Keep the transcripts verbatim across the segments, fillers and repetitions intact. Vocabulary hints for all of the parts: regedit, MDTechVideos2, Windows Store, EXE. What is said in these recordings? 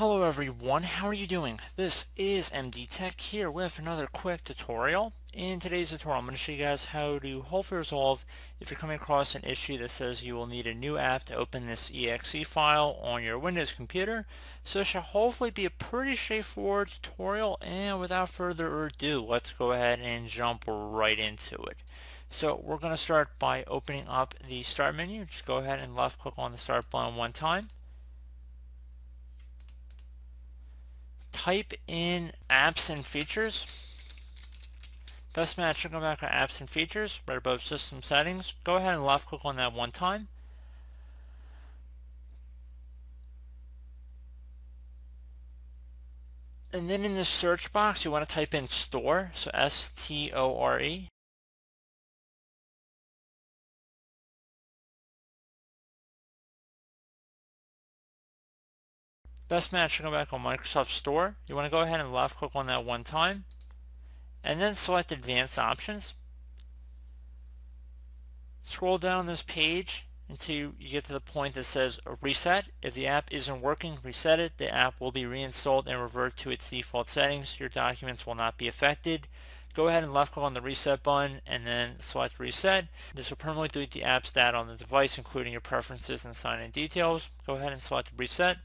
Hello everyone, how are you doing? This is M D Tech here with another quick tutorial. In today's tutorial I'm going to show you guys how to hopefully resolve if you're coming across an issue that says you will need a new app to open this E X E file on your Windows computer. So this should hopefully be a pretty straightforward tutorial, and without further ado, let's go ahead and jump right into it. So we're going to start by opening up the Start menu. Just go ahead and left click on the Start button one time. Type in apps and features. Best match should go back to apps and features right above system settings. Go ahead and left click on that one time. And then in the search box you want to type in store, so S T O R E. Best match to go back on Microsoft Store. You want to go ahead and left click on that one time and then select advanced options. Scroll down this page until you get to the point that says reset. If the app isn't working, reset it. The app will be reinstalled and revert to its default settings. Your documents will not be affected. Go ahead and left click on the reset button and then select reset. This will permanently delete the app's data on the device, including your preferences and sign-in details. Go ahead and select reset.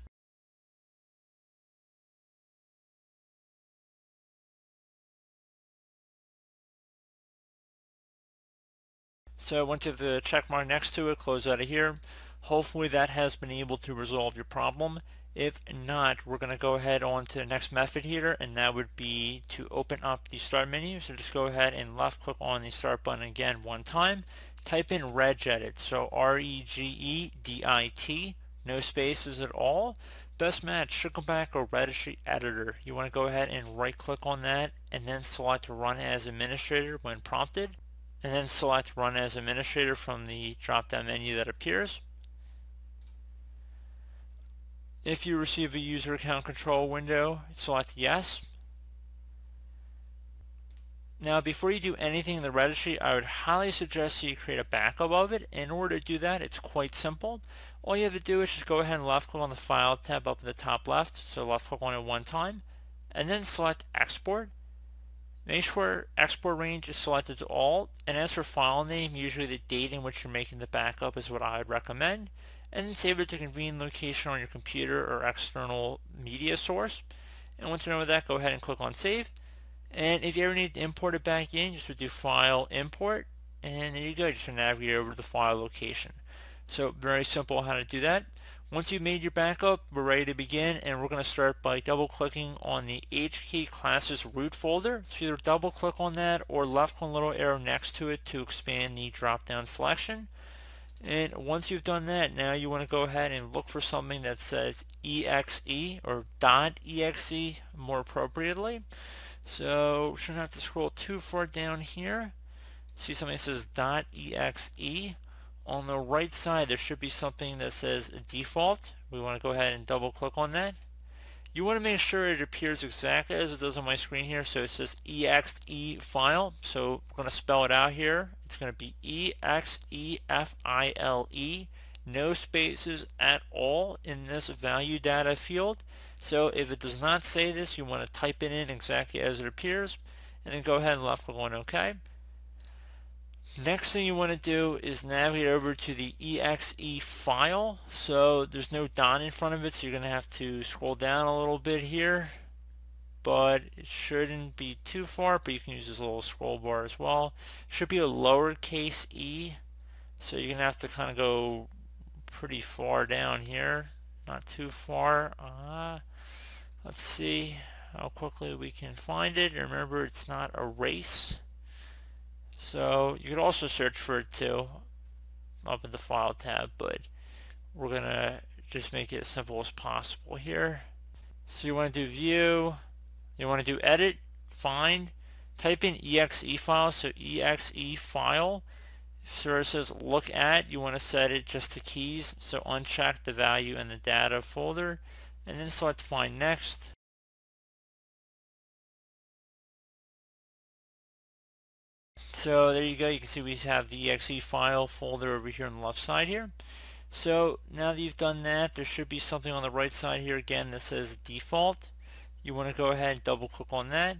So I went to the check mark next to it, close out of here. Hopefully that has been able to resolve your problem. If not, we're going to go ahead on to the next method here, and that would be to open up the Start menu. So just go ahead and left click on the Start button again one time. Type in regedit, so R E G E D I T, no spaces at all. Best match should go back or registry editor. You want to go ahead and right click on that and then select run as administrator when prompted. And then select Run as Administrator from the drop-down menu that appears. If you receive a user account control window, select Yes. Now, before you do anything in the registry, I would highly suggest you create a backup of it. In order to do that, it's quite simple. All you have to do is just go ahead and left-click on the File tab up in the top left, so left-click on it one time, and then select Export. Make sure export range is selected to all, and as for file name, usually the date in which you're making the backup is what I would recommend, and then save it to convenient location on your computer or external media source. And once you're done with that, go ahead and click on save. And if you ever need to import it back in, just would do file import, and there you go, just navigate over to the file location. So very simple how to do that. Once you've made your backup, we're ready to begin, and we're going to start by double clicking on the H key classes root folder. So either double click on that or left click on the little arrow next to it to expand the drop down selection. And once you've done that, now you want to go ahead and look for something that says E X E or .exe more appropriately. So shouldn't have to scroll too far down here. See something that says .exe. On the right side there should be something that says default. We want to go ahead and double click on that. You want to make sure it appears exactly as it does on my screen here, so it says E X E file. So we're going to spell it out here. It's going to be E X E F I L E, no spaces at all in this value data field. So if it does not say this, you want to type it in exactly as it appears and then go ahead and left click on OK. Next thing you want to do is navigate over to the E X E file. So there's no dot in front of it, so you're going to have to scroll down a little bit here, but it shouldn't be too far, but you can use this little scroll bar as well. It should be a lowercase e, so you're going to have to kind of go pretty far down here, not too far. Uh, let's see how quickly we can find it. Remember, it's not a race. So you could also search for it too up in the file tab, but we're going to just make it as simple as possible here. So you want to do view, you want to do edit, find, type in E X E file, so E X E file. So where it says look at, you want to set it just to keys, so uncheck the value in the data folder and then select find next. So there you go, you can see we have the E X E file folder over here on the left side here. So now that you've done that, there should be something on the right side here again that says default. You want to go ahead and double click on that.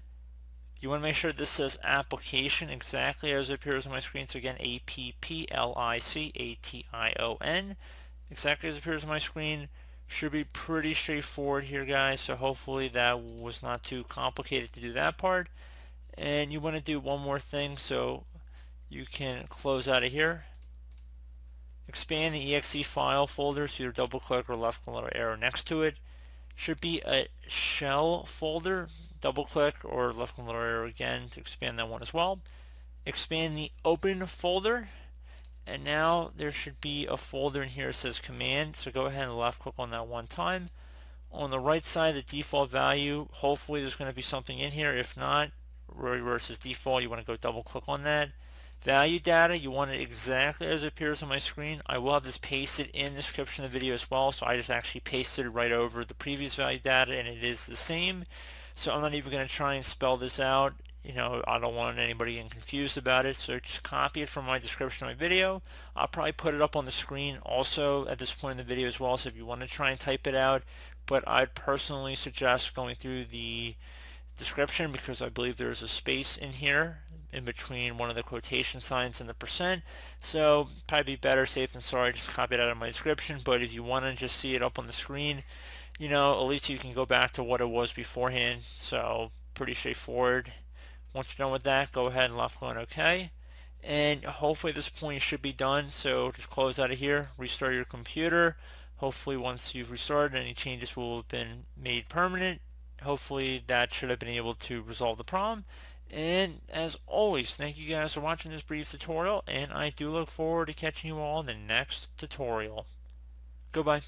You want to make sure this says application exactly as it appears on my screen. So again, A P P L I C A T I O N, exactly as it appears on my screen. Should be pretty straightforward here, guys, so hopefully that was not too complicated to do that part. And you want to do one more thing, so you can close out of here. Expand the E X E file folder, so you double click or left click or arrow next to it. Should be a shell folder. Double click or left click arrow again to expand that one as well. Expand the open folder, and now there should be a folder in here that says command, so go ahead and left click on that one time. On the right side, the default value, hopefully there's going to be something in here. If not, where it says default, you want to go double click on that. Value data, you want it exactly as it appears on my screen. I will have this pasted in the description of the video as well, so I just actually pasted it right over the previous value data and it is the same. So I'm not even going to try and spell this out. You know, I don't want anybody getting confused about it, so just copy it from my description of my video. I'll probably put it up on the screen also at this point in the video as well, so if you want to try and type it out. But I'd personally suggest going through the description, because I believe there's a space in here in between one of the quotation signs and the percent, so probably be better safe than sorry. Just copy it out of my description, but if you want to just see it up on the screen, you know, at least you can go back to what it was beforehand. So pretty straightforward. Once you're done with that, go ahead and left click on OK, and hopefully at this point you should be done. So just close out of here, restart your computer. Hopefully once you've restarted, any changes will have been made permanent. Hopefully that should have been able to resolve the problem. And as always, thank you guys for watching this brief tutorial, and I do look forward to catching you all in the next tutorial. Goodbye.